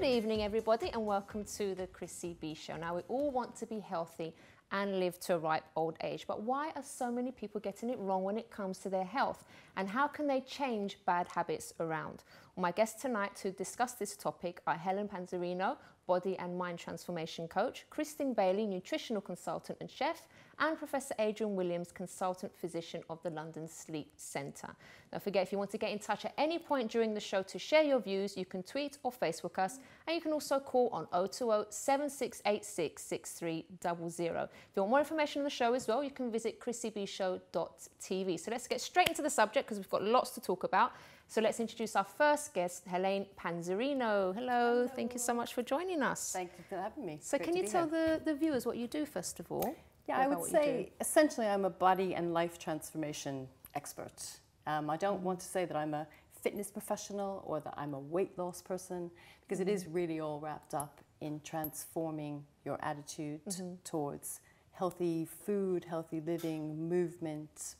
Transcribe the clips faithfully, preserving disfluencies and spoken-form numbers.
Good evening everybody and welcome to the Chrissy B Show. Now we all want to be healthy and live to a ripe old age, but why are so many people getting it wrong when it comes to their health, and how can they change bad habits around? Well, my guests tonight to discuss this topic are Helene Panzarino, body and mind transformation coach, Christine Bailey, nutritional consultant and chef, and Professor Adrian Williams, consultant physician of the London Sleep Centre. Don't forget, if you want to get in touch at any point during the show to share your views, you can tweet or Facebook us, and you can also call on oh two oh, seven six eight six, six three zero zero. If you want more information on the show as well, you can visit chrissy b show dot t v. So let's get straight into the subject because we've got lots to talk about. So let's introduce our first guest, Helene Panzarino. Hello. Hello, thank you so much for joining us. Thank you for having me. So can you tell the, the viewers what you do first of all? Yeah, I would say essentially I'm a body and life transformation expert. Um, I don't mm. want to say that I'm a fitness professional or that I'm a weight loss person, because mm. it is really all wrapped up in transforming your attitude mm-hmm. towards healthy food, healthy living, movement,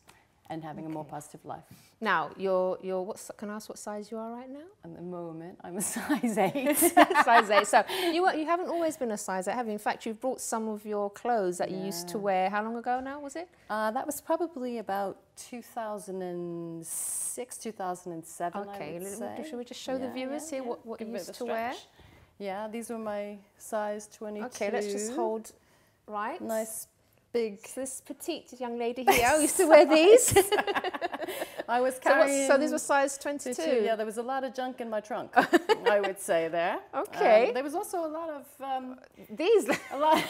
and having okay. a more positive life. Now, you're, you're what, can I ask what size you are right now? At the moment, I'm a size eight. Size eight. So you, you haven't always been a size eight, have you? In fact, you've brought some of your clothes that yeah. you used to wear. How long ago now was it? Uh, that was probably about two thousand six, two thousand seven, okay. I would say. Should we just show yeah, the viewers yeah, here yeah. what, what you used to wear? Yeah, these were my size twenty-two. Okay, let's just hold right. Nice. Big. So this petite young lady here used to wear these. I was carrying. So, so these were size twenty-two. Yeah, there was a lot of junk in my trunk, I would say there. Okay. Um, there was also a lot of um, these. A lot.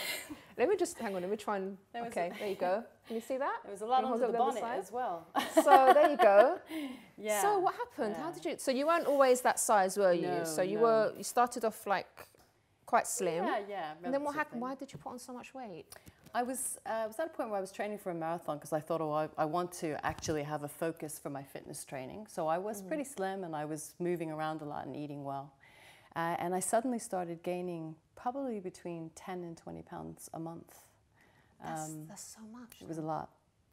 Let me just hang on. Let me try and. There okay, a, there you go. Can you see that? There was a lot on the bonnet as well. So there you go. Yeah. So what happened? Yeah. How did you? So you weren't always that size, were you? No, so you no. were. You started off like quite slim. Yeah, yeah. And then what happened? Why did you put on so much weight? I was, uh, I was at a point where I was training for a marathon because I thought, oh, I, I want to actually have a focus for my fitness training. So I was mm. pretty slim and I was moving around a lot and eating well. Uh, and I suddenly started gaining probably between ten and twenty pounds a month. That's, um, that's so much. It was a lot.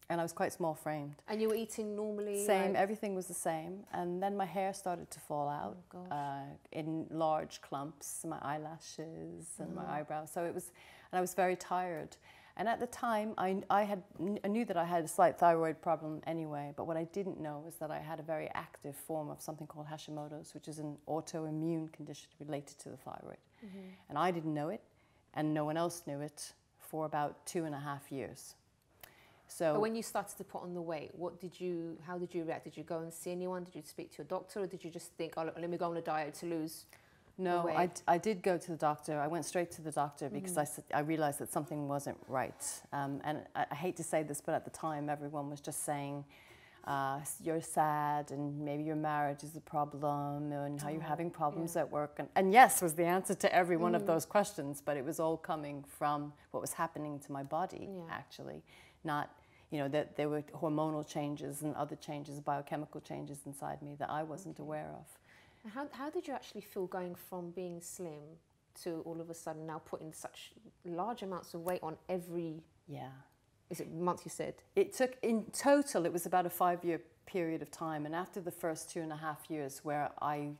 And I was quite small framed. And you were eating normally? Same, like... everything was the same. And then my hair started to fall out oh, uh, in large clumps, my eyelashes mm. and my eyebrows. So it was, and I was very tired. And at the time, I, I, had, I knew that I had a slight thyroid problem anyway, but what I didn't know was that I had a very active form of something called Hashimoto's, which is an autoimmune condition related to the thyroid. Mm-hmm. And I didn't know it, and no one else knew it for about two and a half years. So but when you started to put on the weight, what did you, how did you react? Did you go and see anyone? Did you speak to your doctor? Or did you just think, oh, look, let me go on a diet to lose? No, I, I did go to the doctor. I went straight to the doctor because mm. I, I realized that something wasn't right. Um, and I, I hate to say this, but at the time, everyone was just saying, uh, you're sad and maybe your marriage is a problem and how you're having problems yeah. at work. And, and yes was the answer to every one mm. of those questions, but it was all coming from what was happening to my body, yeah. actually. Not, you know, that there were hormonal changes and other changes, biochemical changes inside me that I wasn't okay. aware of. How, how did you actually feel going from being slim to all of a sudden now putting such large amounts of weight on every yeah. is it month you said? It took, in total, it was about a five-year period of time. And after the first two and a half years where I,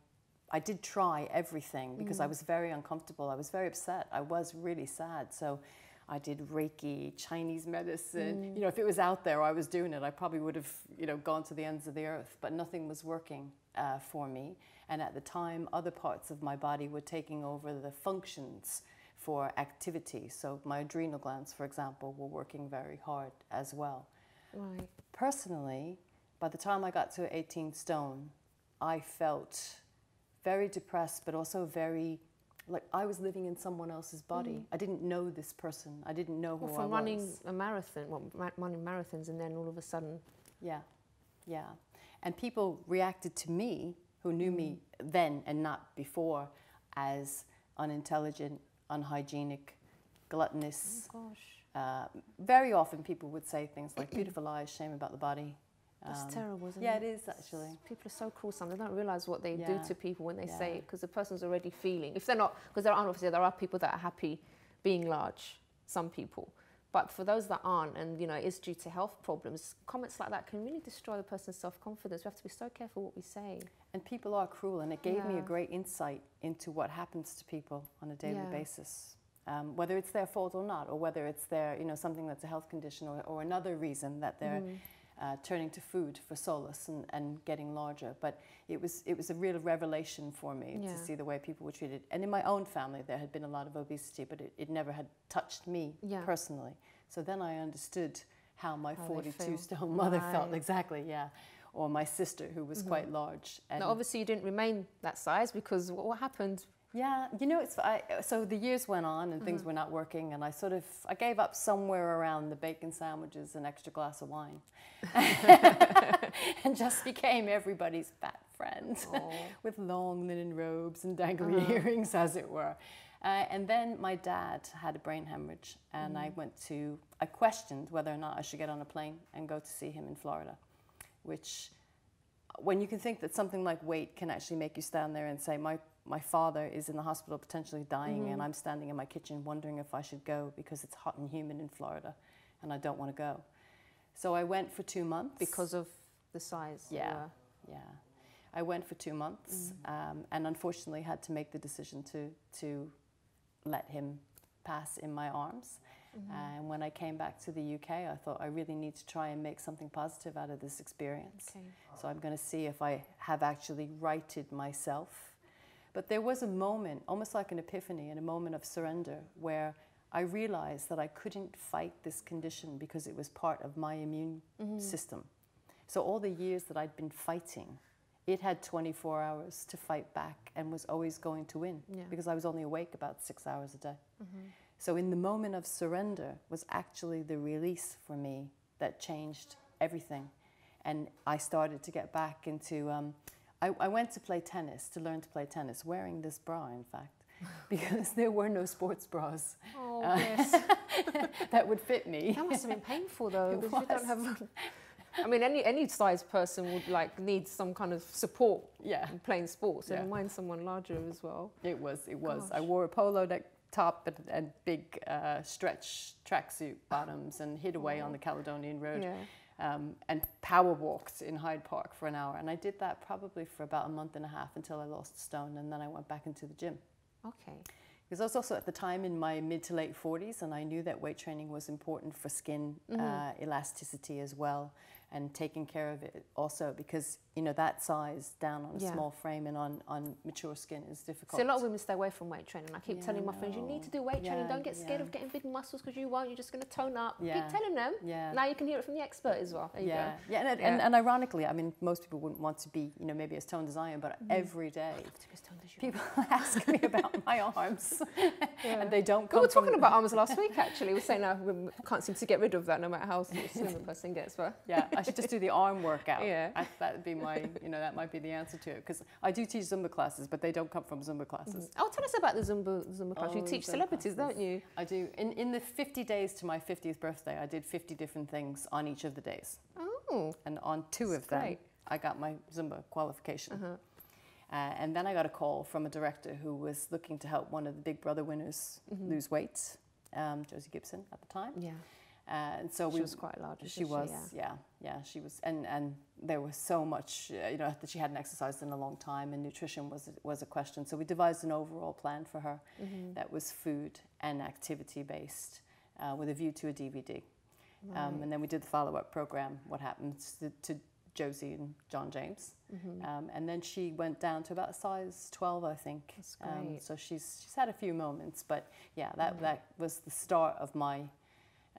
I did try everything because mm. I was very uncomfortable. I was very upset. I was really sad. So I did Reiki, Chinese medicine. Mm. You know, if it was out there, I was doing it. I probably would have, you know, gone to the ends of the earth, but nothing was working uh, for me. And at the time, other parts of my body were taking over the functions for activity. So my adrenal glands, for example, were working very hard as well. Right. Personally, by the time I got to eighteen stone, I felt very depressed, but also very, like I was living in someone else's body. Mm. I didn't know this person. I didn't know who well, I was. From running a marathon, well, running marathons, and then all of a sudden. Yeah, yeah. And people reacted to me who knew mm. me then and not before as unintelligent, unhygienic, gluttonous. Oh, gosh. Uh, very often people would say things like, beautiful eyes, shame about the body. That's um, terrible, isn't yeah, it? Yeah, it is, actually. People are so cruel sometimes. They don't realise what they yeah. do to people when they yeah. say it, because the person's already feeling. If they're not, because there aren't, obviously, there are people that are happy being large, some people. But for those that aren't, and you know, it's due to health problems, comments like that can really destroy the person's self-confidence. We have to be so careful what we say. And people are cruel, and it gave yeah. me a great insight into what happens to people on a daily yeah. basis. Um, whether it's their fault or not, or whether it's their, you know, something that's a health condition or, or another reason that they're mm. uh, turning to food for solace and, and getting larger. But it was, it was a real revelation for me yeah. to see the way people were treated. And in my own family, there had been a lot of obesity, but it, it never had touched me yeah. personally. So then I understood how my forty-two-stone mother right. felt. Exactly, yeah. Or my sister, who was mm-hmm. quite large. And now, obviously, you didn't remain that size, because what, what happened? Yeah, you know, it's, I, so the years went on and things mm-hmm. were not working, and I sort of, I gave up somewhere around the bacon sandwiches and extra glass of wine and just became everybody's fat friend with long linen robes and dangly uh-huh. earrings, as it were. Uh, and then my dad had a brain hemorrhage, and mm. I went to, I questioned whether or not I should get on a plane and go to see him in Florida, which, when you can think that something like weight can actually make you stand there and say, my My father is in the hospital potentially dying mm. and I'm standing in my kitchen wondering if I should go because it's hot and humid in Florida and I don't want to go. So I went for two months. Because of the size? Yeah, yeah. yeah. I went for two months mm. um, and unfortunately had to make the decision to, to let him pass in my arms. Mm-hmm. uh, and when I came back to the U K, I thought I really need to try and make something positive out of this experience. Okay. So I'm going to see if I have actually righted myself. But there was a moment, almost like an epiphany, and a moment of surrender, where I realized that I couldn't fight this condition because it was part of my immune mm-hmm. system. So all the years that I'd been fighting, it had twenty-four hours to fight back and was always going to win yeah. because I was only awake about six hours a day. Mm-hmm. So in the moment of surrender was actually the release for me that changed everything. And I started to get back into... Um, I, I went to play tennis, to learn to play tennis, wearing this bra, in fact, because there were no sports bras oh, uh, yes. that would fit me. That must have been painful, though, because you don't have... I mean, any, any size person would, like, need some kind of support yeah. in playing sports, and yeah. mind someone larger as well. It was, it was. Gosh. I wore a polo neck top and, and big uh, stretch tracksuit bottoms and hid away oh. on the Caledonian Road. Yeah. Um, and power walked in Hyde Park for an hour. And I did that probably for about a month and a half until I lost a stone, and then I went back into the gym. Okay. Because I was also at the time in my mid to late forties, and I knew that weight training was important for skin mm-hmm. uh, elasticity as well, and taking care of it also, because you know that size down on yeah. a small frame and on, on mature skin is difficult. So a lot of women stay away from weight training. I keep yeah, telling my no. friends, you need to do weight yeah, training. Don't get scared yeah. of getting big muscles, because you won't. You're just going to tone up. Yeah. Keep telling them. Yeah. Now you can hear it from the expert as well. There yeah. you go. Yeah. And, yeah. And, and ironically, I mean, most people wouldn't want to be, you know, maybe as toned as I am, but mm. every day I have to be as toned as you people are. ask me about my arms, yeah. and they don't. Come we were talking about arms last week. Actually, we were saying now we can't seem to get rid of that, no matter how slim a person gets. But yeah. I should just do the arm workout. Yeah. I, that'd be my, you know, that might be the answer to it. Because I do teach Zumba classes, but they don't come from Zumba classes. Mm. Oh, tell us about the Zumba, Zumba class. Oh, you teach Zumba celebrities, classes. Don't you? I do. In, in the fifty days to my fiftieth birthday, I did fifty different things on each of the days. Oh. And on two That's of them, great. I got my Zumba qualification. Uh-huh. Uh, and then I got a call from a director who was looking to help one of the Big Brother winners mm-hmm. lose weight, um, Josie Gibson at the time. Yeah. Uh, and so she we, was quite large. She was, she? Yeah. yeah, yeah, she was, and and there was so much, uh, you know, that she hadn't exercised in a long time, and nutrition was was a question. So we devised an overall plan for her mm-hmm. that was food and activity based, uh, with a view to a D V D, right. um, and then we did the follow up program. What happened to, to Josie and John James, mm-hmm. um, and then she went down to about size twelve, I think. That's great. Um, so she's she's had a few moments, but yeah, that mm-hmm. that was the start of my.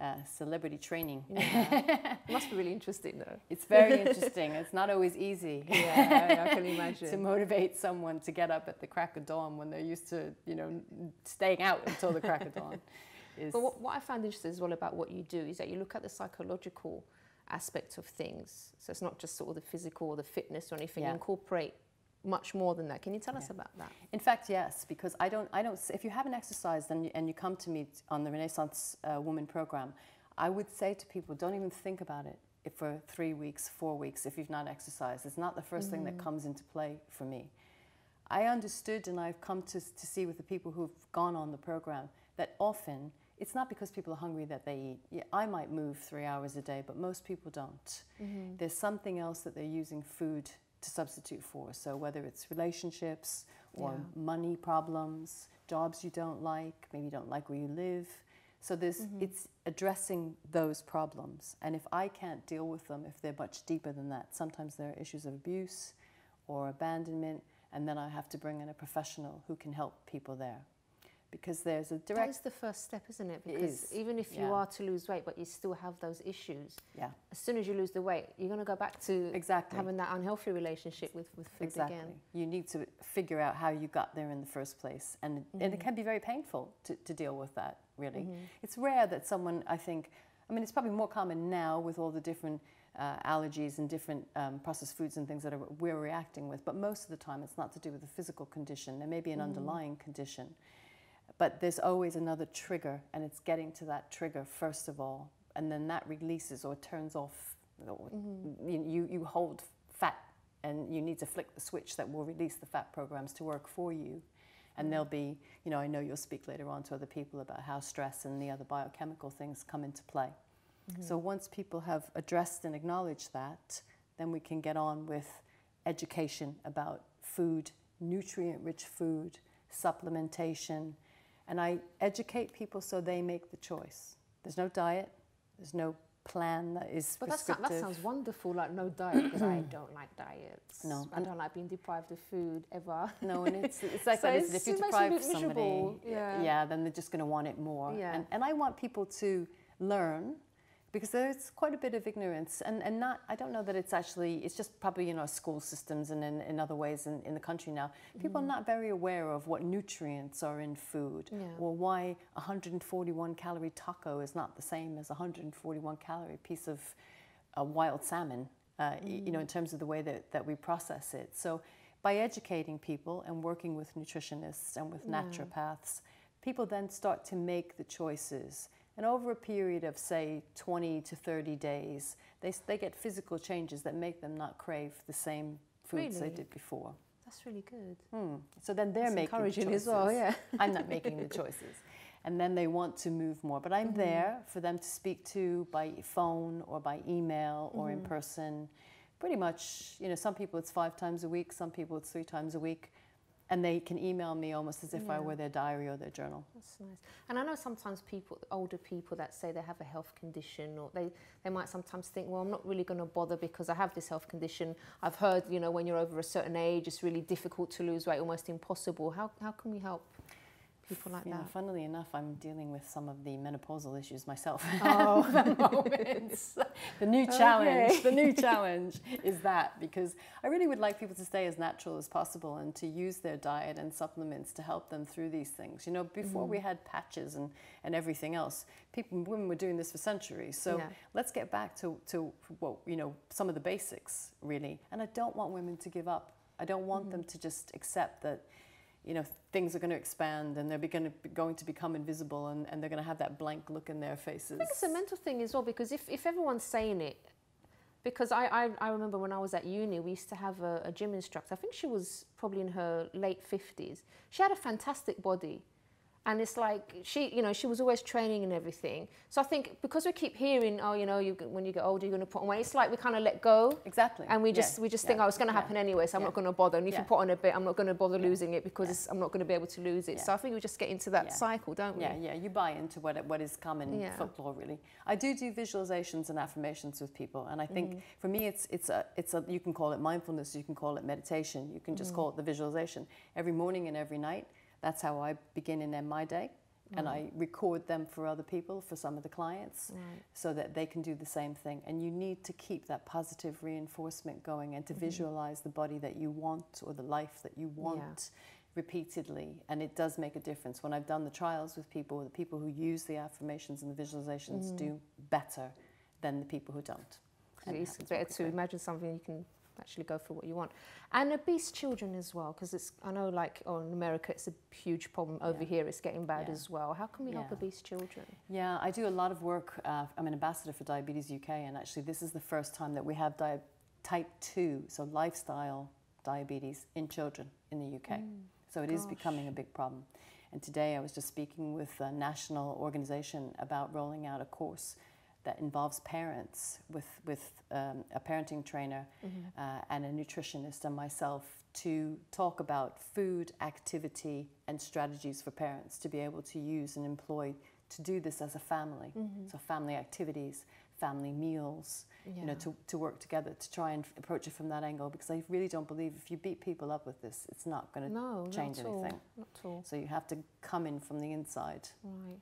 Uh, celebrity training. Yeah. It must be really interesting, though. It's very interesting. It's not always easy. Yeah, I can imagine. To motivate someone to get up at the crack of dawn when they're used to, you know, staying out until the crack of dawn. Is but what, what I found interesting as well about what you do is that you look at the psychological aspect of things. So it's not just sort of the physical or the fitness or anything. Yeah. You incorporate much more than that. Can you tell yeah. us about that? In fact, yes, because I don't, I don't. If you haven't exercised and you, and you come to me on the Renaissance uh, Woman program, I would say to people, don't even think about it if for three weeks, four weeks, if you've not exercised. It's not the first mm. thing that comes into play for me. I understood, and I've come to, to see with the people who've gone on the program, that often it's not because people are hungry that they eat. I might move three hours a day, but most people don't. Mm-hmm. There's something else that they're using food to substitute for. So whether it's relationships or yeah. money problems, jobs you don't like, maybe you don't like where you live. So there's, mm-hmm. it's addressing those problems. And if I can't deal with them, if they're much deeper than that, sometimes there are issues of abuse or abandonment, and then I have to bring in a professional who can help people there. Because there's a direct... That is the first step, isn't it? Because it is. Even if you yeah. are to lose weight, but you still have those issues, yeah. as soon as you lose the weight, you're going to go back to exactly. having that unhealthy relationship with, with food exactly. again. You need to figure out how you got there in the first place. And, mm-hmm. and it can be very painful to, to deal with that, really. Mm-hmm. It's rare that someone, I think... I mean, it's probably more common now with all the different uh, allergies and different um, processed foods and things that are, we're reacting with. But most of the time, it's not to do with a physical condition. There may be an mm-hmm. underlying condition. But there's always another trigger, and it's getting to that trigger first of all, and then that releases or turns off. Or mm-hmm. you, you hold fat, and you need to flick the switch that will release the fat programs to work for you. And there'll be, you know, I know you'll speak later on to other people about how stress and the other biochemical things come into play. Mm-hmm. So once people have addressed and acknowledged that, then we can get on with education about food, nutrient-rich food, supplementation. And I educate people so they make the choice. There's no diet, there's no plan that is but prescriptive. But that sounds wonderful, like no diet, because I don't like diets. No. I don't like being deprived of food, ever. No, and it's, it's like so that, it's, if you deprive somebody, yeah. yeah, then they're just going to want it more. Yeah. And, and I want people to learn, because there's quite a bit of ignorance, and, and not, I don't know that it's actually, it's just probably in our school systems and in, in other ways in, in the country now. People mm. are not very aware of what nutrients are in food, yeah. or why one hundred forty-one calorie taco is not the same as one hundred forty-one calorie piece of uh, wild salmon, uh, mm. you know, in terms of the way that, that we process it. So by educating people and working with nutritionists and with yeah. naturopaths, people then start to make the choices. And over a period of, say, twenty to thirty days, they, they get physical changes that make them not crave the same foods really? they did before. That's really good. Hmm. So then they're That's making encouraging the choices. As well, yeah. I'm not making the choices. And then they want to move more. But I'm mm-hmm. there for them to speak to by phone or by email or mm-hmm. in person. Pretty much, you know, some people it's five times a week, some people it's three times a week. And they can email me almost as if yeah. I were their diary or their journal. That's nice. And I know sometimes people, older people that say they have a health condition, or they, they might sometimes think, well, I'm not really going to bother because I have this health condition. I've heard, you know, when you're over a certain age, it's really difficult to lose weight, almost impossible. How, how can we help people like you that? Know, funnily enough, I'm dealing with some of the menopausal issues myself. Oh, the new challenge, okay. the new challenge is that, because I really would like people to stay as natural as possible and to use their diet and supplements to help them through these things. You know, before mm-hmm. we had patches and, and everything else, people, women were doing this for centuries. So yeah. let's get back to, to well, you know, some of the basics, really. And I don't want women to give up. I don't want mm-hmm. them to just accept that, you know, things are going to expand and they're going to, going to become invisible, and, and they're going to have that blank look in their faces. I think it's a mental thing as well, because if, if everyone's saying it, because I, I, I remember when I was at uni, we used to have a, a gym instructor. I think she was probably in her late fifties. She had a fantastic body. And it's like, she, you know, she was always training and everything. So I think because we keep hearing, oh, you know, you, when you get older, you're going to put on weight. It's like we kind of let go. Exactly. And we just, yeah. we just yeah. think, oh, it's going to happen yeah. anyway, so I'm yeah. not going to bother. And if yeah. you put on a bit, I'm not going to bother yeah. losing it, because yeah. I'm not going to be able to lose it. Yeah. So I think we just get into that yeah. cycle, don't we? Yeah, yeah. You buy into what, what is common yeah. folklore, really. I do do visualizations and affirmations with people. And I think mm. for me, it's, it's, a, it's a, you can call it mindfulness, you can call it meditation, you can just mm. call it the visualization. Every morning and every night, that's how I begin and end my day, mm. and I record them for other people, for some of the clients, right. so that they can do the same thing. And you need to keep that positive reinforcement going, and to mm-hmm. visualize the body that you want or the life that you want yeah. repeatedly. And it does make a difference. When I've done the trials with people, the people who use the affirmations and the visualizations mm-hmm. do better than the people who don't. It's better to imagine something you can actually go for what you want. And obese children as well, because it's, I know, like, oh, in America it's a huge problem. Over yeah. here it's getting bad yeah. as well. How can we yeah. help obese children? Yeah, I do a lot of work. Uh, I'm an ambassador for Diabetes U K, and actually this is the first time that we have type two, so lifestyle diabetes, in children in the U K. Mm, so it gosh. is becoming a big problem. And today I was just speaking with a national organization about rolling out a course that involves parents with, with um, a parenting trainer mm-hmm. uh, and a nutritionist and myself to talk about food, activity and strategies for parents to be able to use and employ to do this as a family. Mm-hmm. So family activities, family meals, yeah. you know, to, to work together, to try and approach it from that angle, because I really don't believe if you beat people up with this, it's not going to no, change not anything. All. Not at all. So you have to come in from the inside. Right.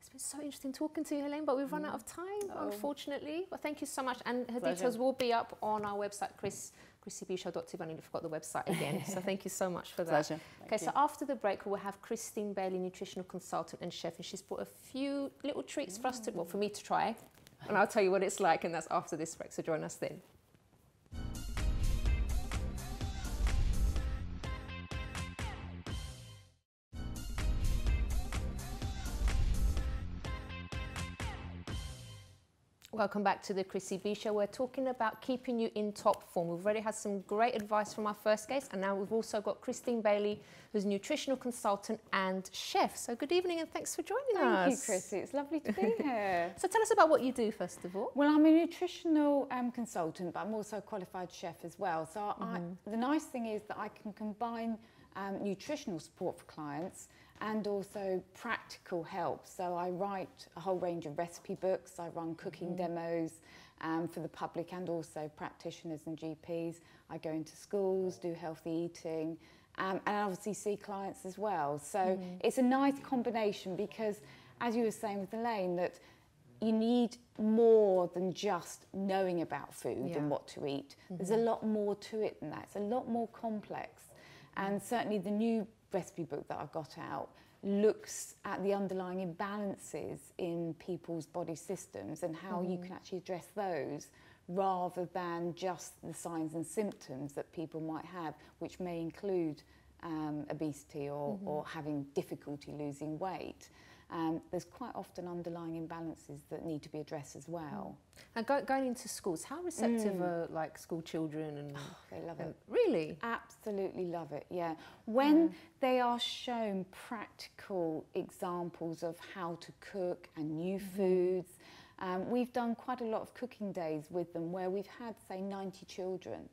It's been so interesting talking to you, Helene, but we've run out of time, oh. unfortunately. Well, thank you so much. And her Pleasure. details will be up on our website, Chris, chrissy b show dot t v. I nearly forgot the website again, so thank you so much for that. Pleasure. Thank okay, you. So after the break, we'll have Christine Bailey, nutritional consultant and chef, and she's brought a few little treats mm. for us to, well, for me to try. And I'll tell you what it's like, and that's after this break, so join us then. Welcome back to the Chrissy B Show. We're talking about keeping you in top form. We've already had some great advice from our first guest, and now we've also got Christine Bailey, who's a nutritional consultant and chef. So good evening and thanks for joining Thank us. Thank you, Chrissy. It's lovely to be here. So tell us about what you do, first of all. Well, I'm a nutritional um, consultant, but I'm also a qualified chef as well. So mm-hmm. I, the nice thing is that I can combine um, nutritional support for clients and also practical help. So I write a whole range of recipe books, I run cooking mm. demos um, for the public and also practitioners and G Ps. I go into schools, do healthy eating, um, and I obviously see clients as well. So mm. it's a nice combination because, as you were saying with Helene, that you need more than just knowing about food yeah. and what to eat. Mm-hmm. There's a lot more to it than that. It's a lot more complex. And certainly the new recipe book that I've got out looks at the underlying imbalances in people's body systems and how mm. you can actually address those rather than just the signs and symptoms that people might have, which may include um, obesity or, mm-hmm. or having difficulty losing weight. Um, there's quite often underlying imbalances that need to be addressed as well. And go, going into schools, how receptive mm. are like school children? And oh, they love and, it. Really? Absolutely love it, yeah. When mm. they are shown practical examples of how to cook and new mm-hmm. foods, um, we've done quite a lot of cooking days with them where we've had, say, ninety children.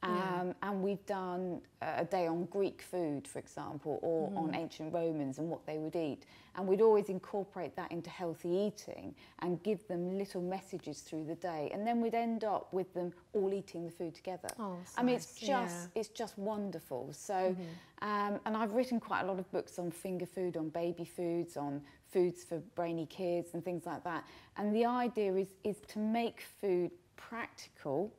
Um, yeah. And we've done a day on Greek food, for example, or mm-hmm. on ancient Romans and what they would eat. And we'd always incorporate that into healthy eating and give them little messages through the day. And then we'd end up with them all eating the food together. Oh, I mean, nice. it's just yeah. it's just wonderful. So, mm-hmm. um, and I've written quite a lot of books on finger food, on baby foods, on foods for brainy kids and things like that. And the idea is is to make food practical.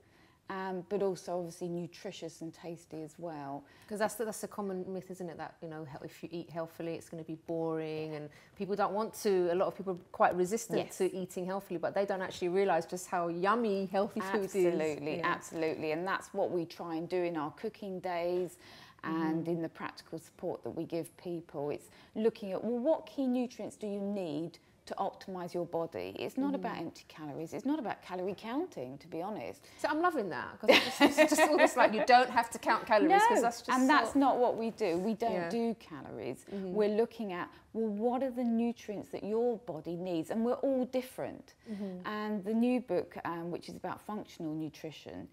Um, but also obviously nutritious and tasty as well. Because that's the, that's a common myth, isn't it? That, you know, if you eat healthily, it's going to be boring and people don't want to. A lot of people are quite resistant yes. to eating healthily, but they don't actually realise just how yummy healthy food is. Absolutely, yeah. absolutely. And that's what we try and do in our cooking days and mm. in the practical support that we give people. It's looking at, well, what key nutrients do you need to optimise your body? It's not mm. about empty calories. It's not about calorie counting, to be honest. So I'm loving that, because it's, it's just all this like you don't have to count calories. No, that's just and that's not what we do. We don't yeah. do calories. Mm-hmm. We're looking at, well, what are the nutrients that your body needs? And we're all different. Mm-hmm. And the new book, um, which is about functional nutrition.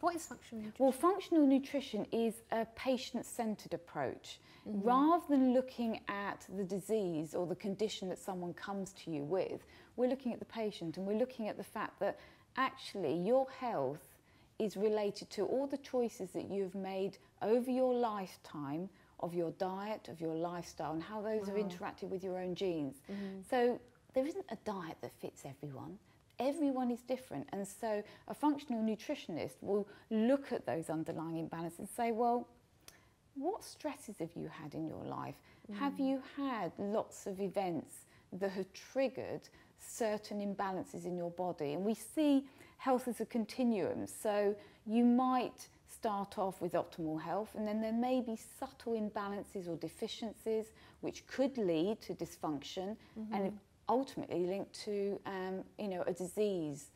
What is functional nutrition? Well, functional nutrition is a patient-centred approach. Mm-hmm. Rather than looking at the disease or the condition that someone comes to you with, we're looking at the patient and we're looking at the fact that actually your health is related to all the choices that you've made over your lifetime of your diet, of your lifestyle, and how those wow. are interacted with your own genes. Mm-hmm. So there isn't a diet that fits everyone. Everyone is different, and so a functional nutritionist will look at those underlying imbalances and say, well, what stresses have you had in your life? Mm. Have you had lots of events that have triggered certain imbalances in your body? And we see health as a continuum, so you might start off with optimal health, and then there may be subtle imbalances or deficiencies which could lead to dysfunction mm-hmm. and if ultimately linked to um, you know, a disease.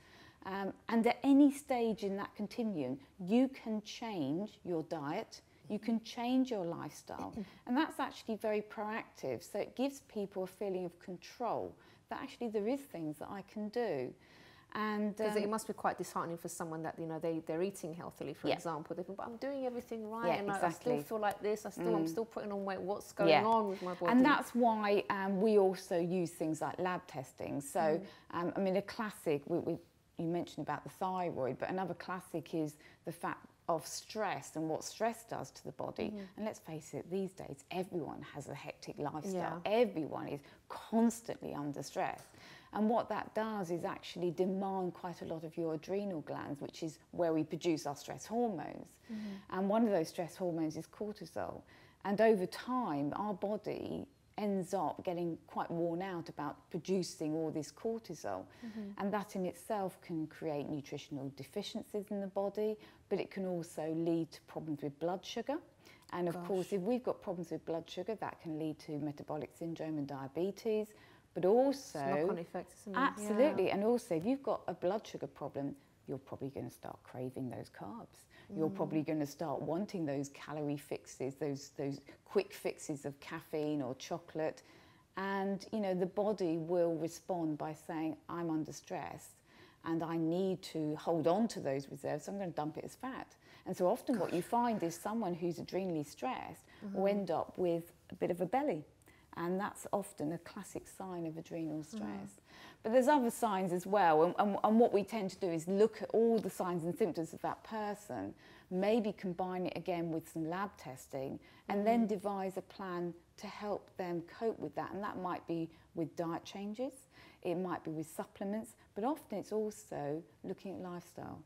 Um, and at any stage in that continuum, you can change your diet, You can change your lifestyle. And that's actually very proactive. So it gives people a feeling of control, that actually there is things that I can do. And um, it must be quite disheartening for someone that, you know, they, they're eating healthily, for yeah. example. They think, but I'm doing everything right, yeah, and like, exactly. I still feel like this, I still, mm. I'm still putting on weight, what's going yeah. on with my body? And that's why um, we also use things like lab testing. So, mm. um, I mean, a classic, we, we, you mentioned about the thyroid, but another classic is the fact of stress and what stress does to the body. Mm. And let's face it, these days, everyone has a hectic lifestyle. Yeah. Everyone is constantly under stress. And what that does is actually demand quite a lot of your adrenal glands, which is where we produce our stress hormones. Mm-hmm. And one of those stress hormones is cortisol. And over time, our body ends up getting quite worn out about producing all this cortisol. Mm-hmm. And that in itself can create nutritional deficiencies in the body, but it can also lead to problems with blood sugar. And of Gosh. course, if we've got problems with blood sugar, that can lead to metabolic syndrome and diabetes. But also, knock-on effect, isn't it? Absolutely, yeah. And also if you've got a blood sugar problem, you're probably going to start craving those carbs. Mm. You're probably going to start wanting those calorie fixes, those, those quick fixes of caffeine or chocolate. And you know, the body will respond by saying, I'm under stress and I need to hold on to those reserves, so I'm going to dump it as fat. And so often Gosh. what you find is someone who's adrenally stressed mm-hmm. will end up with a bit of a belly. And that's often a classic sign of adrenal stress. Mm. But there's other signs as well. And, and, and what we tend to do is look at all the signs and symptoms of that person, maybe combine it again with some lab testing, and mm. then devise a plan to help them cope with that. And that might be with diet changes, it might be with supplements, but often it's also looking at lifestyle.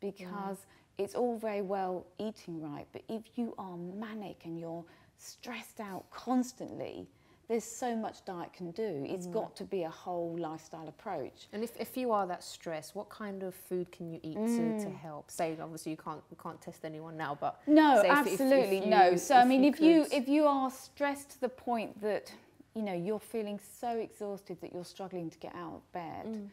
Because mm. it's all very well eating right, but if you are manic and you're stressed out constantly, there's so much diet can do. It's mm. got to be a whole lifestyle approach. And if, if you are that stressed, what kind of food can you eat mm. to, to help? Say, obviously you can't you can't test anyone now, but no, absolutely if, if you, no. So I mean, you if could... you if you are stressed to the point that you know you're feeling so exhausted that you're struggling to get out of bed,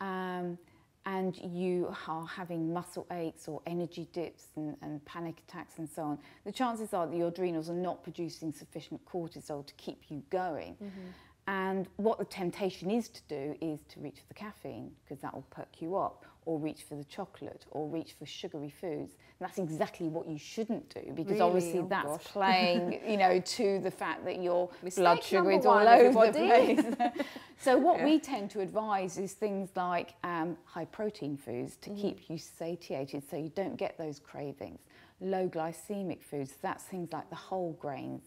mm. um, and you are having muscle aches or energy dips and, and panic attacks and so on, the chances are that your adrenals are not producing sufficient cortisol to keep you going. Mm-hmm. And what the temptation is to do is to reach for the caffeine, because that will perk you up, or reach for the chocolate, or reach for sugary foods. And that's exactly what you shouldn't do, because really? obviously oh, that's gosh. playing you know, to the fact that your Mistake blood sugar is all over the place. So what yeah. we tend to advise is things like um, high protein foods to mm. keep you satiated so you don't get those cravings. Low glycemic foods, that's things like the whole grains.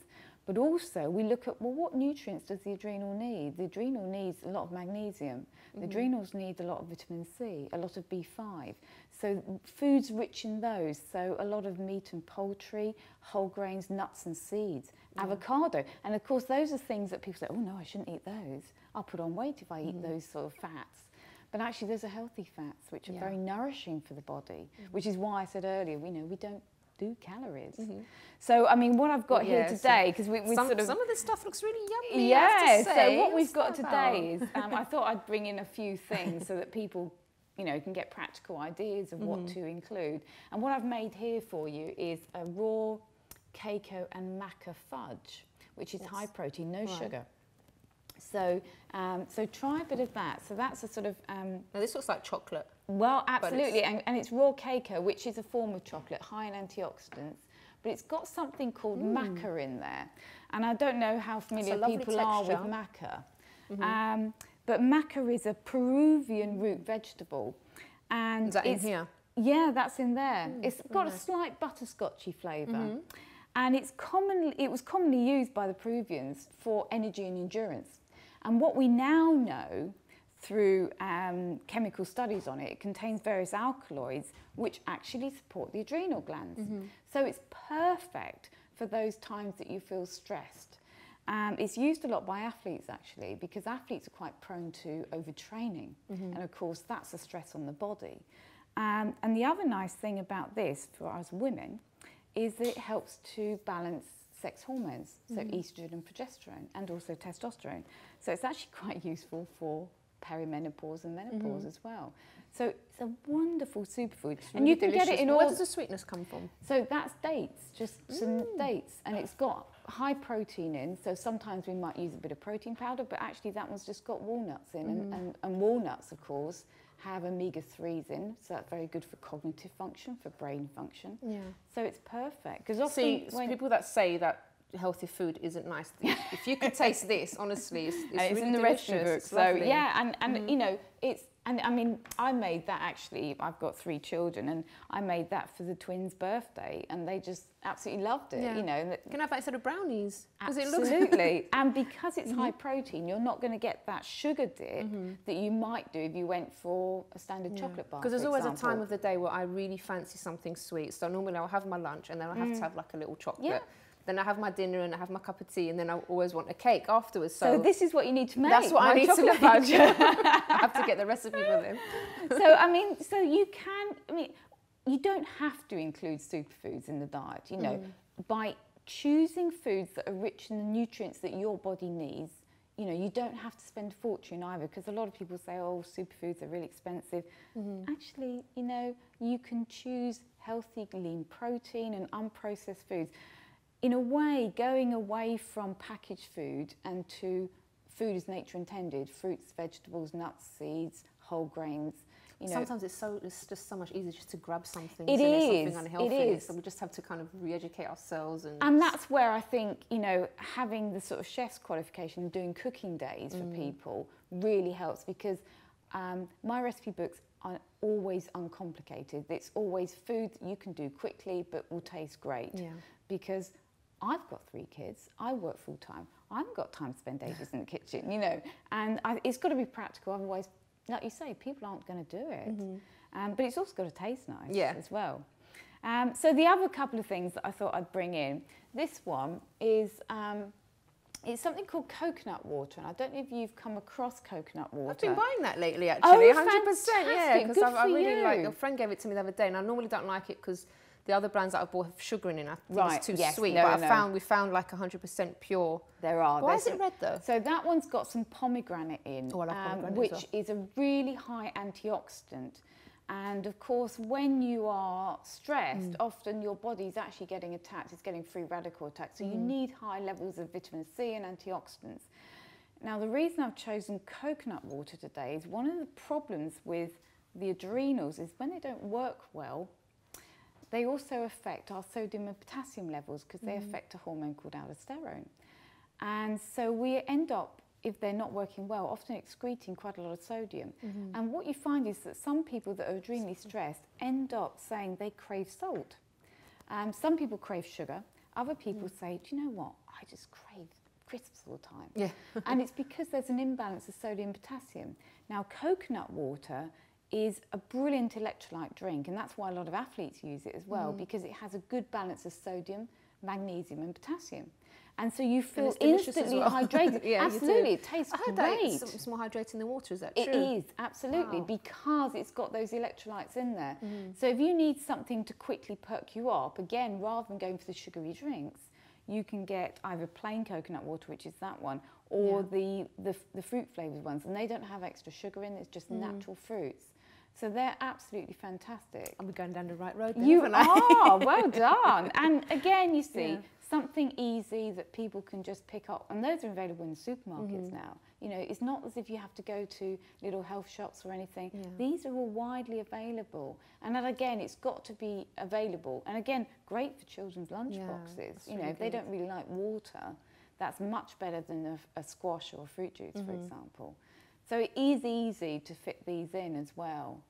But also we look at, well, what nutrients does the adrenal need? The adrenal needs a lot of magnesium. The mm-hmm. adrenals need a lot of vitamin C, a lot of B five. So foods rich in those, so a lot of meat and poultry, whole grains, nuts and seeds, yeah. avocado. And of course, those are things that people say, oh no, I shouldn't eat those. I'll put on weight if I eat mm-hmm. those sort of fats. But actually those are healthy fats, which are yeah. very nourishing for the body, mm-hmm. which is why I said earlier, you know, we don't do calories. Mm-hmm. So, I mean, what I've got yeah, here today, because we, we some, sort of... Some of this stuff looks really yummy, yeah, I have to say. So what we've got today is, um, I thought I'd bring in a few things so that people, you know, can get practical ideas of what mm-hmm. to include. And what I've made here for you is a raw cacao and maca fudge, which is yes. high protein, no right. sugar. So, um, so try a bit of that. So that's a sort of... Um, now this looks like chocolate. Well, absolutely, it's and, and it's raw cacao, which is a form of chocolate, high in antioxidants, but it's got something called mm. maca in there. And I don't know how familiar people texture. are with maca, mm-hmm. um, but maca is a Peruvian root vegetable. And is that it's, in here? Yeah, that's in there. Mm, it's got nice. a slight butterscotchy flavour. Mm-hmm. And it's commonly, it was commonly used by the Peruvians for energy and endurance. And what we now know through um, chemical studies on it, it contains various alkaloids which actually support the adrenal glands. Mm-hmm. So it's perfect for those times that you feel stressed. Um, it's used a lot by athletes actually, because athletes are quite prone to overtraining. Mm-hmm. And of course, that's a stress on the body. Um, and the other nice thing about this for us women is that it helps to balance sex hormones, so mm-hmm. estrogen and progesterone, and also testosterone. So it's actually quite useful for perimenopause and menopause mm-hmm. as well. So it's a wonderful superfood. Really and you can delicious. get it in all... Where does the sweetness come from? So that's dates, just mm. some dates. And it's got high protein in, so sometimes we might use a bit of protein powder, but actually that one's just got walnuts in. Mm. And, and, and walnuts, of course, have omega threes in, so that's very good for cognitive function, for brain function. Yeah. So it's perfect. Because See, when people that say that healthy food isn't nice. If you could taste this, honestly, it's, it's, it's really in the recipe book. So lovely. yeah, and and mm. you know, it's and I mean, I made that actually. I've got three children, and I made that for the twins' birthday, and they just absolutely loved it. Yeah. You know, can I have that instead of brownies? Absolutely. It looks and because it's mm-hmm. high protein, you're not going to get that sugar dip mm-hmm. that you might do if you went for a standard yeah. chocolate bar. Because there's always example. a time of the day where I really fancy something sweet. So normally I'll have my lunch, and then I have mm. to have like a little chocolate. Yeah. Then I have my dinner and I have my cup of tea, and then I always want a cake afterwards. So, so this is what you need to make. That's what I need to make. I have to get the recipe for them. So I mean, so you can. I mean, you don't have to include superfoods in the diet. You know, mm. by choosing foods that are rich in the nutrients that your body needs. You know, you don't have to spend a fortune either, because a lot of people say, oh, superfoods are really expensive. Mm-hmm. Actually, you know, you can choose healthy, lean protein and unprocessed foods. In a way, going away from packaged food and to food as nature intended, fruits, vegetables, nuts, seeds, whole grains. You know, sometimes it's so it's just so much easier just to grab something. It is. Something unhealthy. It is. So we just have to kind of re-educate ourselves. And, and that's where I think, you know, having the sort of chef's qualification and doing cooking days mm. for people really helps, because um, my recipe books are always uncomplicated. It's always food that you can do quickly but will taste great. Yeah. Because I've got three kids, I work full time, I haven't got time to spend ages in the kitchen, you know, and I, it's got to be practical, otherwise, like you say, people aren't going to do it. Mm-hmm. um, but it's also got to taste nice yeah. as well. Um, so the other couple of things that I thought I'd bring in, this one is, um, it's something called coconut water, and I don't know if you've come across coconut water. I've been buying that lately, actually, oh, one hundred percent, fantastic. Yeah, because I, I really you. like, your friend gave it to me the other day, and I normally don't like it because the other brands that I bought have sugar in it. I think right, it's too yes, sweet. No, but no. I found we found like one hundred percent pure. There are. Why is it red though? So that one's got some pomegranate in, oh, I like um, pomegranate which well. is a really high antioxidant. And of course, when you are stressed, mm. often your body's actually getting attacked. It's getting free radical attacks. So mm. you need high levels of vitamin C and antioxidants. Now, the reason I've chosen coconut water today is one of the problems with the adrenals is when they don't work well, they also affect our sodium and potassium levels, because they mm. affect a hormone called aldosterone. And so we end up, if they're not working well, often excreting quite a lot of sodium. Mm-hmm. And what you find is that some people that are adrenally stressed end up saying they crave salt. Um, some people crave sugar. Other people mm. say, do you know what? I just crave crisps all the time. Yeah. And it's because there's an imbalance of sodium and potassium. Now, coconut water is a brilliant electrolyte drink, and that's why a lot of athletes use it as well, mm. because it has a good balance of sodium, magnesium and potassium. And so you feel instantly well. hydrated. yeah, absolutely, it tastes I heard great. That it's more hydrating than water, is that true? It is, absolutely, wow. because it's got those electrolytes in there. Mm. So if you need something to quickly perk you up, again, rather than going for the sugary drinks, you can get either plain coconut water, which is that one, or yeah. the, the, the fruit flavoured ones, and they don't have extra sugar in, it's just mm. natural fruits. So they're absolutely fantastic. And we're going down the right road then, You are, well done. And again, you see, yeah. something easy that people can just pick up. And those are available in supermarkets mm-hmm. now. You know, it's not as if you have to go to little health shops or anything. Yeah. These are all widely available. And that, again, it's got to be available. And again, great for children's lunch yeah, boxes. You really know, if good. they don't really like water, that's much better than a, a squash or a fruit juice, mm-hmm. for example. So it is easy to fit these in as well.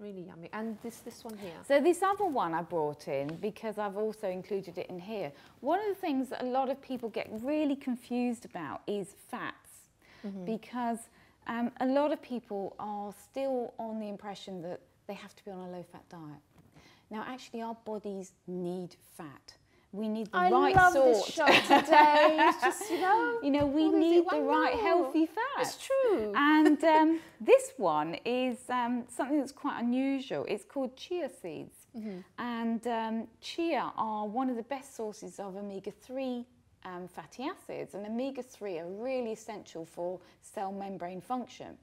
Really yummy. And this this one here? So this other one I brought in because I've also included it in here. One of the things that a lot of people get really confused about is fats. Mm-hmm. Because um, a lot of people are still on the impression that they have to be on a low-fat diet. Now actually our bodies need fat. We need the I right love sort. This show today. It's just, you know, you know we need the right know? healthy fat. It's true. And um, this one is um, something that's quite unusual. It's called chia seeds, mm-hmm. and um, chia are one of the best sources of omega three um, fatty acids, and omega three are really essential for cell membrane function.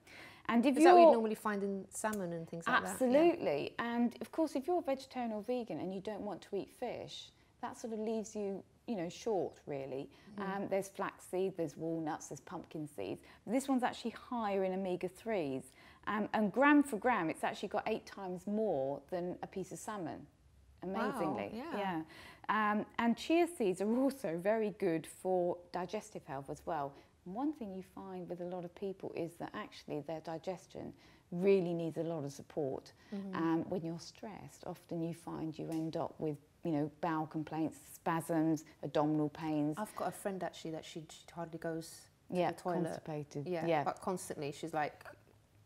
And if Is you're, that what you normally find in salmon and things like absolutely. that? Absolutely. Yeah. And of course, if you're a vegetarian or vegan and you don't want to eat fish, that sort of leaves you, you know, short really. Mm. Um, there's flaxseed, there's walnuts, there's pumpkin seeds. This one's actually higher in omega threes. Um, and gram for gram, it's actually got eight times more than a piece of salmon. Amazingly, wow, yeah. yeah. Um, and chia seeds are also very good for digestive health as well. And one thing you find with a lot of people is that actually their digestion really needs a lot of support. Mm-hmm. Um, when you're stressed, often you find you end up with, you know, bowel complaints, spasms, abdominal pains. I've got a friend actually that she, she hardly goes to yeah, the toilet. Constipated. Yeah, yeah, but constantly she's like,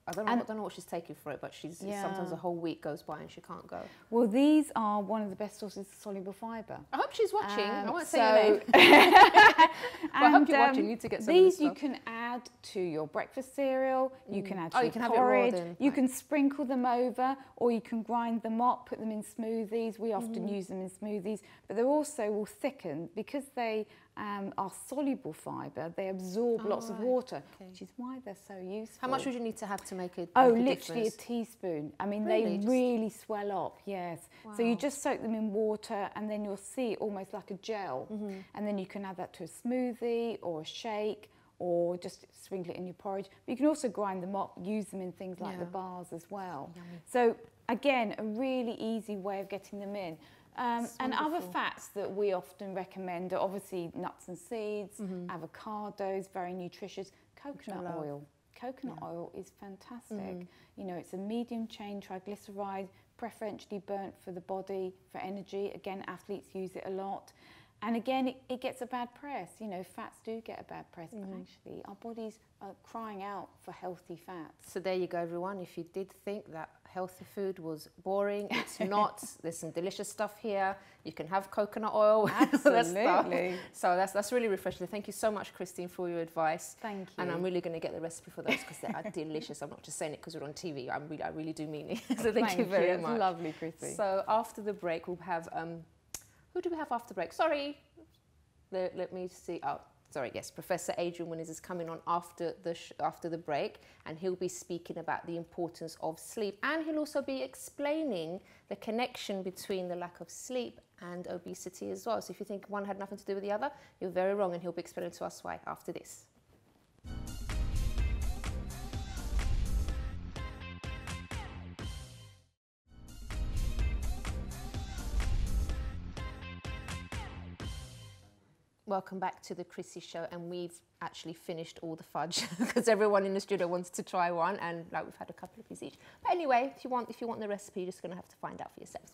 I don't, know, I don't know what she's taking for it, but she's yeah. sometimes a whole week goes by and she can't go. Well, these are one of the best sources of soluble fibre. I hope she's watching. Um, I won't so say your name. But I hope you're um, watching. You need to get some these of this stuff. You can add to your breakfast cereal. Mm. You can add to oh, your you porridge. Have you right. can sprinkle them over, or you can grind them up, put them in smoothies. We often mm. use them in smoothies, but they also will thicken because they Um, are soluble fibre. They absorb oh, lots right. of water, okay. which is why they're so useful. How much would you need to have to make it? Oh, make literally a, a teaspoon. I mean, really? they just... really swell up. Yes. Wow. So you just soak them in water, and then you'll see almost like a gel, mm-hmm. and then you can add that to a smoothie or a shake, or just sprinkle it in your porridge. But you can also grind them up, use them in things like yeah. the bars as well. Yummy. So again, a really easy way of getting them in. Um, and other fats that we often recommend are obviously nuts and seeds, mm-hmm. avocados, very nutritious, coconut oil. Coconut yeah. oil is fantastic. Mm. You know, it's a medium chain triglyceride, preferentially burnt for the body, for energy. Again, athletes use it a lot. And again, it, it gets a bad press. You know, fats do get a bad press, mm-hmm. but actually our bodies are crying out for healthy fats. So there you go, everyone. If you did think that healthy food was boring, it's not. There's some delicious stuff here. You can have coconut oil. Absolutely. So that's that's really refreshing. Thank you so much, Christine, for your advice. Thank you. And I'm really going to get the recipe for those because they are delicious. I'm not just saying it because we're on T V. I'm really, I really do mean it. So thank, thank you very you. much. It's lovely, Chrissy. So after the break, we'll have. Um, Who do we have after break? Sorry, let, let me see. Oh, sorry. Yes, Professor Adrian Williams is coming on after the sh after the break, and he'll be speaking about the importance of sleep, and he'll also be explaining the connection between the lack of sleep and obesity as well. So if you think one had nothing to do with the other, you're very wrong, and he'll be explaining to us why after this. Welcome back to the Chrissy Show, and we've actually finished all the fudge because everyone in the studio wants to try one, and like we've had a couple of these each. But anyway, if you want, if you want the recipe, you're just going to have to find out for yourselves.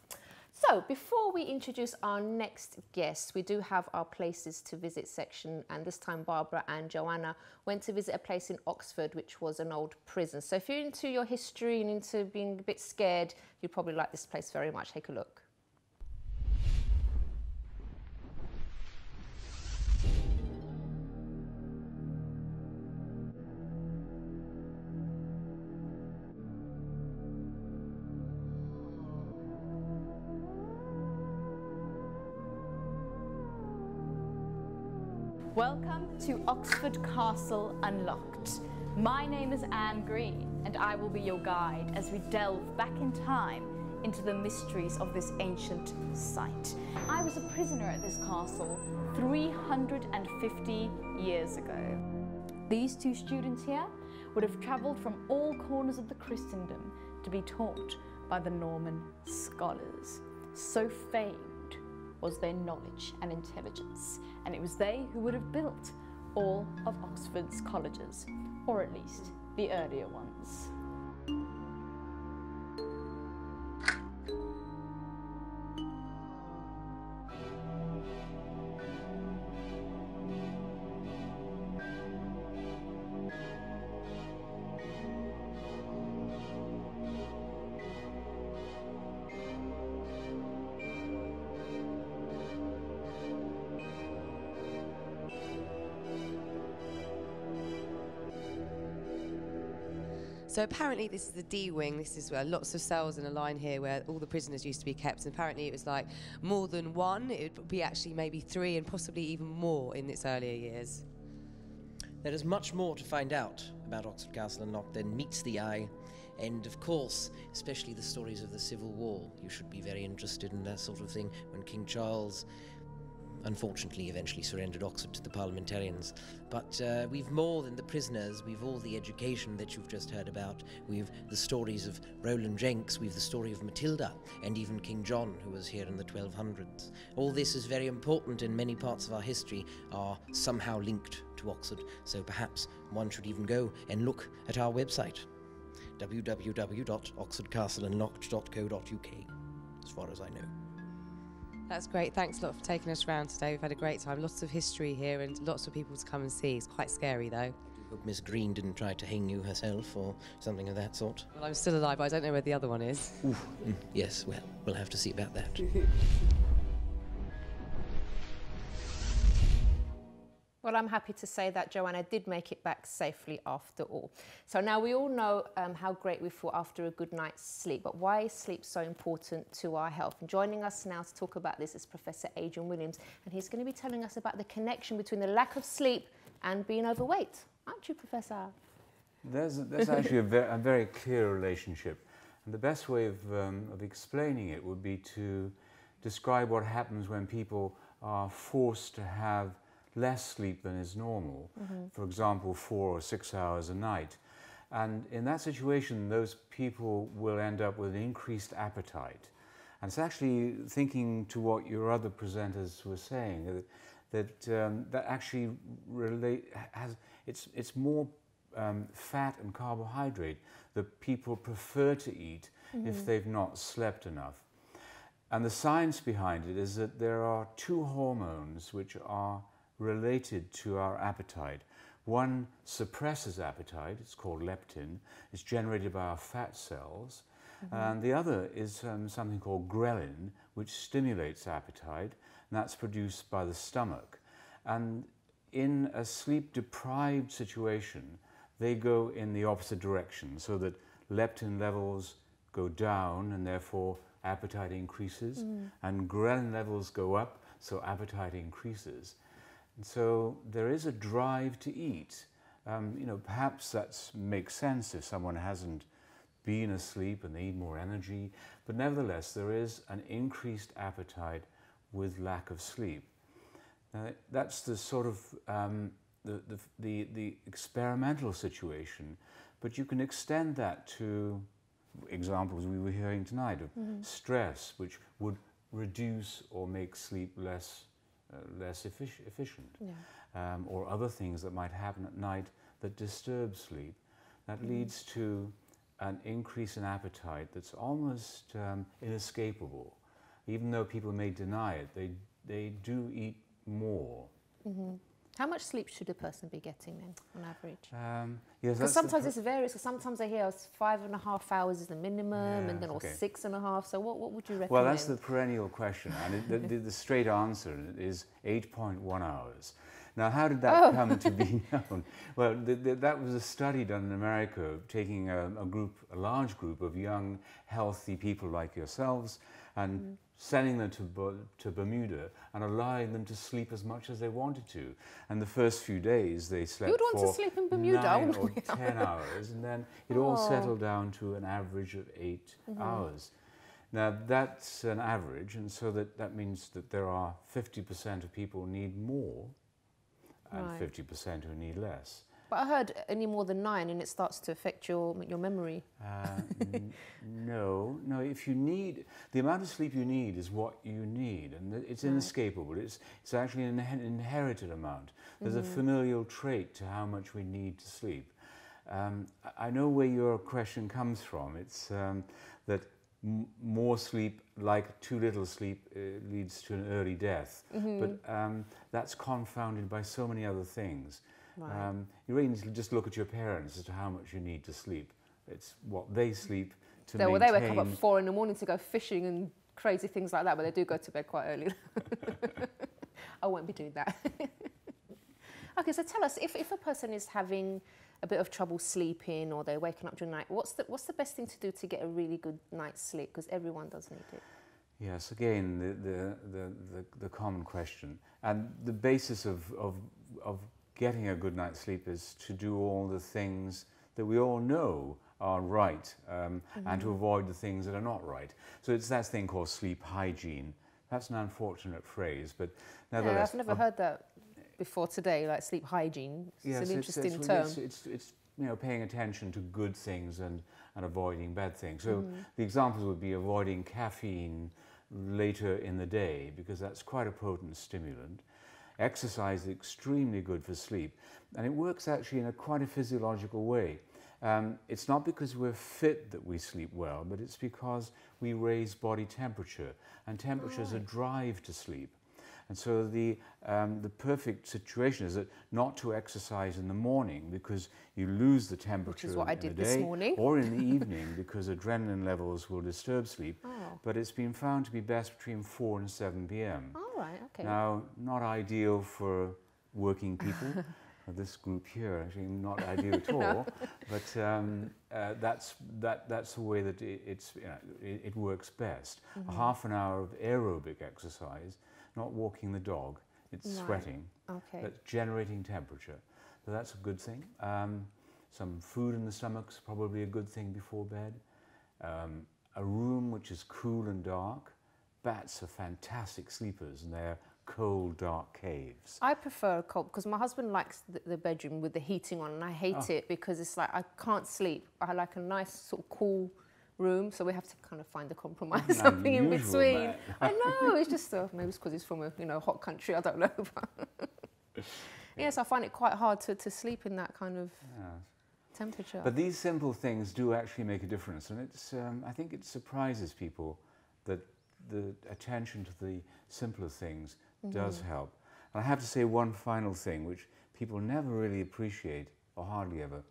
So before we introduce our next guest, we do have our places to visit section, and this time Barbara and Joanna went to visit a place in Oxford which was an old prison. So if you're into your history and into being a bit scared, you'd probably like this place very much. Take a look. Welcome to Oxford Castle Unlocked. My name is Anne Green, and I will be your guide as we delve back in time into the mysteries of this ancient site. I was a prisoner at this castle three hundred fifty years ago. These two students here would have travelled from all corners of the Christendom to be taught by the Norman scholars. So famed was their knowledge and intelligence, and it was they who would have built all of Oxford's colleges, or at least the earlier ones. So apparently this is the D wing. This is where lots of cells in a line here where all the prisoners used to be kept. And apparently it was like more than one. It would be actually maybe three and possibly even more in its earlier years. There is much more to find out about Oxford Castle and Knock than meets the eye, and of course, especially the stories of the Civil War. You should be very interested in that sort of thing when King Charles, unfortunately, eventually surrendered Oxford to the parliamentarians. But uh, we've more than the prisoners, we've all the education that you've just heard about, we've the stories of Roland Jenks, we've the story of Matilda, and even King John, who was here in the twelve hundreds. All this is very important, and many parts of our history are somehow linked to Oxford, so perhaps one should even go and look at our website, w w w dot oxford castle and knock dot co dot u k, as far as I know. That's great. Thanks a lot for taking us around today. We've had a great time. Lots of history here and lots of people to come and see. It's quite scary, though. I hope Miss Green didn't try to hang you herself or something of that sort. Well, I'm still alive, but I don't know where the other one is. Ooh. Mm, yes, well, we'll have to see about that. Well, I'm happy to say that Joanna did make it back safely after all. So now we all know um, how great we feel after a good night's sleep, but why is sleep so important to our health? And joining us now to talk about this is Professor Adrian Williams, and he's going to be telling us about the connection between the lack of sleep and being overweight. Aren't you, Professor? There's, there's actually a very, a very clear relationship, and the best way of, um, of explaining it would be to describe what happens when people are forced to have less sleep than is normal, mm-hmm. for example, four or six hours a night. And in that situation, those people will end up with an increased appetite. And it's actually thinking to what your other presenters were saying, that that, um, that actually relate, has, it's, it's more um, fat and carbohydrate that people prefer to eat mm-hmm. if they've not slept enough. And the science behind it is that there are two hormones which are related to our appetite. One suppresses appetite, it's called leptin, it's generated by our fat cells, mm-hmm. and the other is um, something called ghrelin, which stimulates appetite, and that's produced by the stomach. And in a sleep-deprived situation, they go in the opposite direction, so that leptin levels go down, and therefore appetite increases, mm. and ghrelin levels go up, so appetite increases. So there is a drive to eat. Um, you know, perhaps that makes sense if someone hasn't been asleep and they need more energy, but nevertheless there is an increased appetite with lack of sleep. Now, that's the sort of um, the, the, the, the experimental situation, but you can extend that to examples we were hearing tonight of mm-hmm. stress, which would reduce or make sleep less Uh, less effic- efficient, yeah. um, or other things that might happen at night that disturb sleep. That mm. leads to an increase in appetite that's almost um, inescapable. Even though people may deny it, they, they do eat more. Mm-hmm. How much sleep should a person be getting then, on average? Um, yes, because sometimes this varies, because sometimes I hear five and a half hours is the minimum, yeah, and then or okay. six and a half, so what, what would you recommend? Well, that's the perennial question, and it, the, the, the straight answer is eight point one hours. Now, how did that oh. come to be known? Well, the, the, that was a study done in America, taking a, a group, a large group of young, healthy people like yourselves, and mm. sending them to, to Bermuda and allowing them to sleep as much as they wanted to. And the first few days they slept You'd want for to sleep in Bermuda, nine or ten hours, and then it oh. all settled down to an average of eight mm-hmm. hours. Now that's an average, and so that, that means that there are fifty percent of people need more and right. fifty percent who need less. But I heard any more than nine and it starts to affect your, your memory. Uh, n no, no, if you need, the amount of sleep you need is what you need, and it's right. inescapable. It's, it's actually an inherited amount. There's mm-hmm. a familial trait to how much we need to sleep. Um, I know where your question comes from. It's um, that m more sleep, like too little sleep, uh, leads to an early death. Mm-hmm. But um, that's confounded by so many other things. Right. Um, you really need to just look at your parents as to how much you need to sleep. It's what they sleep to maintain. Well, they wake up at four in the morning to go fishing and crazy things like that, but they do go to bed quite early. I won't be doing that. Okay, so tell us, if, if a person is having a bit of trouble sleeping or they're waking up during the night, what's the, what's the best thing to do to get a really good night's sleep? Because everyone does need it. Yes, again, the, the, the, the, the common question. And the basis of, of, of getting a good night's sleep is to do all the things that we all know are right, um, mm-hmm. and to avoid the things that are not right. So it's that thing called sleep hygiene. That's an unfortunate phrase, but nevertheless... Yeah, I've never uh, heard that before today, like sleep hygiene. It's yes, an interesting it's, it's, term. It's, it's, it's you know, paying attention to good things and, and avoiding bad things. So mm. the examples would be avoiding caffeine later in the day, because that's quite a potent stimulant. Exercise is extremely good for sleep, and it works actually in a quite a physiological way. Um, it's not because we're fit that we sleep well, but it's because we raise body temperature, and temperature is a drive to sleep. And so the, um, the perfect situation is that not to exercise in the morning because you lose the temperature in the day. Which is what I did this morning. Or in the evening because adrenaline levels will disturb sleep. Oh. But it's been found to be best between four and seven p m All right, okay. Now, not ideal for working people. This group here, actually not ideal at all, no. but um, uh, that's, that, that's the way that it, it's, you know, it, it works best. Mm-hmm. A half an hour of aerobic exercise, not walking the dog, it's no. sweating, okay. but generating temperature. So that's a good thing. Um, some food in the stomach's probably a good thing before bed. Um, a room which is cool and dark. Bats are fantastic sleepers, and they're cold, dark caves. I prefer a cold, because my husband likes the, the bedroom with the heating on, and I hate oh. it because it's like I can't sleep. I like a nice sort of cool room, so we have to kind of find a compromise, something in between. I know, it's just uh, maybe it's because he's from a you know hot country. I don't know. But yeah. Yes, I find it quite hard to to sleep in that kind of yeah. temperature. But these simple things do actually make a difference, and it's um, I think it surprises people that the attention to the simpler things does help. And I have to say one final thing which people never really appreciate, or hardly ever.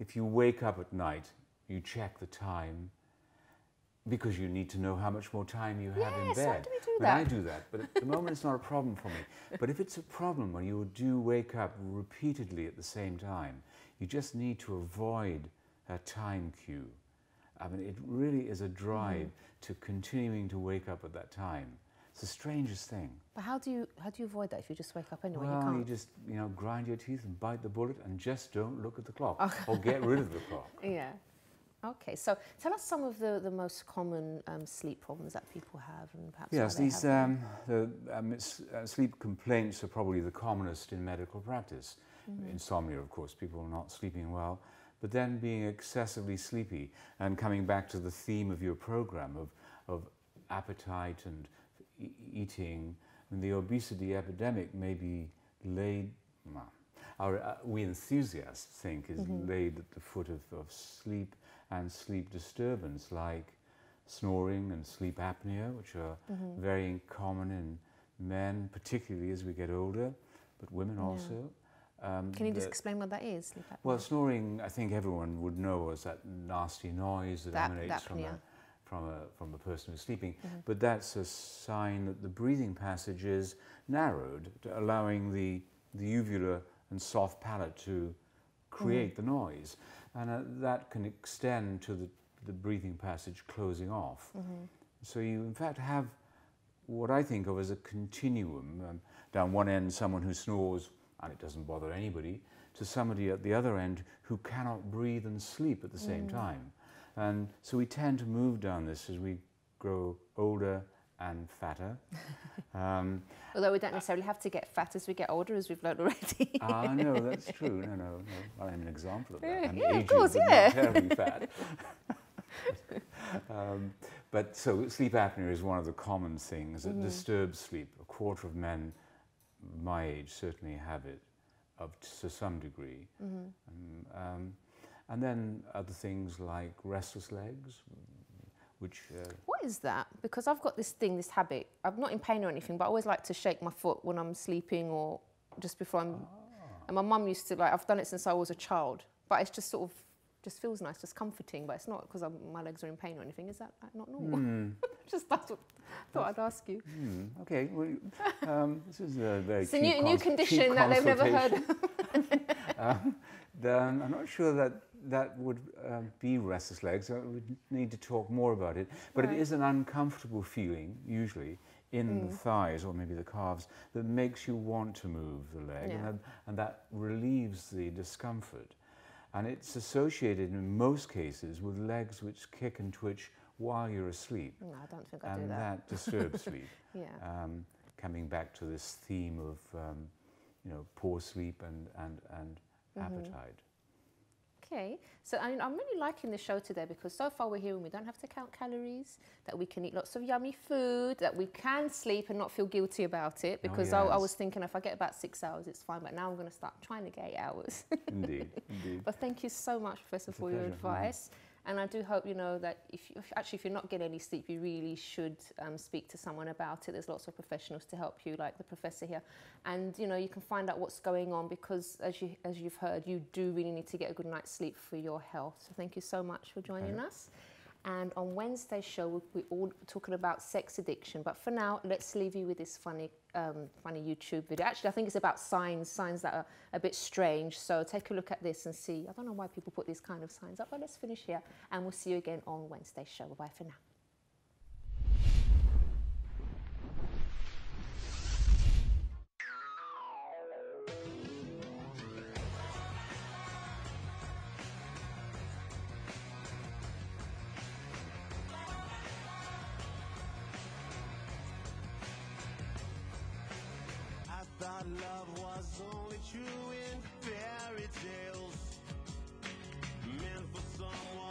If you wake up at night, you check the time, because you need to know how much more time you have yes, in bed. How do we do that? I do that, but at the moment it's not a problem for me. But if it's a problem when you do wake up repeatedly at the same time, you just need to avoid a time cue. I mean, it really is a drive mm. to continuing to wake up at that time. It's the strangest thing. But how do you how do you avoid that if you just wake up anyway? Well, you can't. You just you know grind your teeth and bite the bullet and just don't look at the clock, okay. or get rid of the clock. Yeah. Okay. So tell us some of the the most common um, sleep problems that people have, and perhaps yes, how they these have um, the um, it's, uh, sleep complaints are probably the commonest in medical practice. Mm. Insomnia, of course, people are not sleeping well, but then being excessively sleepy, and coming back to the theme of your program of of appetite and E eating, and the obesity epidemic may be laid, well, our, uh, we enthusiasts think is mm-hmm. laid at the foot of, of sleep and sleep disturbance like snoring and sleep apnea, which are mm-hmm. very common in men, particularly as we get older, but women yeah. also. Um, Can you just explain what that is? Sleep apnea? Well, snoring, I think everyone would know, is that nasty noise that, that emanates that from a From a, from a person who's sleeping, mm-hmm. but that's a sign that the breathing passage is narrowed, allowing the, the uvula and soft palate to create mm-hmm. the noise. And uh, that can extend to the, the breathing passage closing off. Mm-hmm. So you in fact have what I think of as a continuum. Um, down one end, someone who snores, and it doesn't bother anybody, to somebody at the other end who cannot breathe and sleep at the mm-hmm. same time. And so we tend to move down this as we grow older and fatter. Um, Although we don't necessarily have to get fat as we get older, as we've learned already. Ah, uh, no, that's true. No, no, no. Well, I'm an example of that. I'm yeah, aging, of course, yeah. But not terribly fat. um, but so sleep apnea is one of the common things that mm. disturbs sleep. A quarter of men my age certainly have it, up to some degree. Mm-hmm. um, um, And then other things like restless legs, which... Uh, what is that? Because I've got this thing, this habit. I'm not in pain or anything, but I always like to shake my foot when I'm sleeping or just before I'm... Ah. And my mum used to, like, I've done it since I was a child. But it's just sort of, just feels nice, just comforting. But it's not because my legs are in pain or anything. Is that like, not normal? Mm. just that's what I thought that's, I'd ask you. Mm, okay, well, um, this is a very It's a new, new condition that they've never heard of. um, then I'm not sure that... that would uh, be restless legs. I would need to talk more about it. But right. it is an uncomfortable feeling, usually, in mm. the thighs or maybe the calves that makes you want to move the leg, yeah. and, then, and that relieves the discomfort. And it's associated in most cases with legs which kick and twitch while you're asleep. No, I don't think I do that. And that disturbs sleep. Yeah. Um, coming back to this theme of um, you know, poor sleep and, and, and mm-hmm. appetite. Okay, so I mean, I'm really liking the show today because so far we're hearing we don't have to count calories, that we can eat lots of yummy food, that we can sleep and not feel guilty about it, because oh, yes. I, I was thinking if I get about six hours, it's fine, but now I'm going to start trying to get eight hours. Indeed, indeed. But thank you so much, Professor, it's for your advice. And I do hope, you know, that if, you, if actually if you're not getting any sleep, you really should um, speak to someone about it. There's lots of professionals to help you, like the professor here. And, you know, you can find out what's going on because, as, you, as you've heard, you do really need to get a good night's sleep for your health. So thank you so much for joining okay. us. And on Wednesday's show, we'll be all talking about sex addiction. But for now, let's leave you with this funny um, funny YouTube video. Actually, I think it's about signs, signs that are a bit strange. So take a look at this and see. I don't know why people put these kind of signs up, but let's finish here. And we'll see you again on Wednesday's show. Bye-bye for now. True in fairy tales, meant for someone.